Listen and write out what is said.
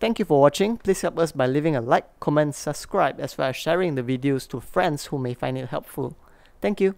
Thank you for watching. Please help us by leaving a like, comment, subscribe, as well as sharing the videos to friends who may find it helpful. Thank you.